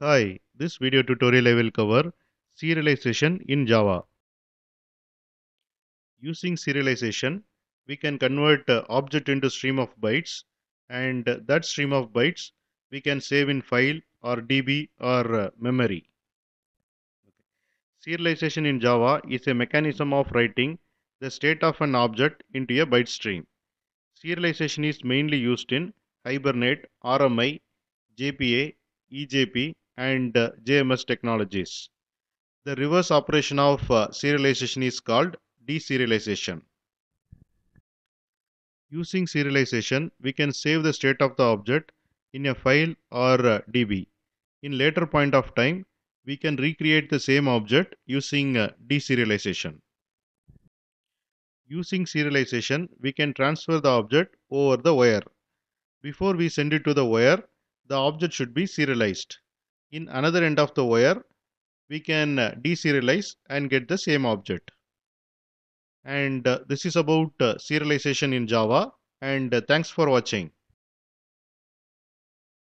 Hi, this video tutorial I will cover serialization in Java. Using serialization, we can convert object into stream of bytes, and that stream of bytes we can save in file or DB or memory. Serialization in Java is a mechanism of writing the state of an object into a byte stream. Serialization is mainly used in Hibernate, RMI, JPA, EJP, and JMS technologies. The reverse operation of serialization is called deserialization. Using serialization, we can save the state of the object in a file or DB. In later point of time, we can recreate the same object using deserialization. Using serialization, we can transfer the object over the wire. Before we send it to the wire, the object should be serialized. In another end of the wire, we can deserialize and get the same object. And this is about serialization in Java. And thanks for watching.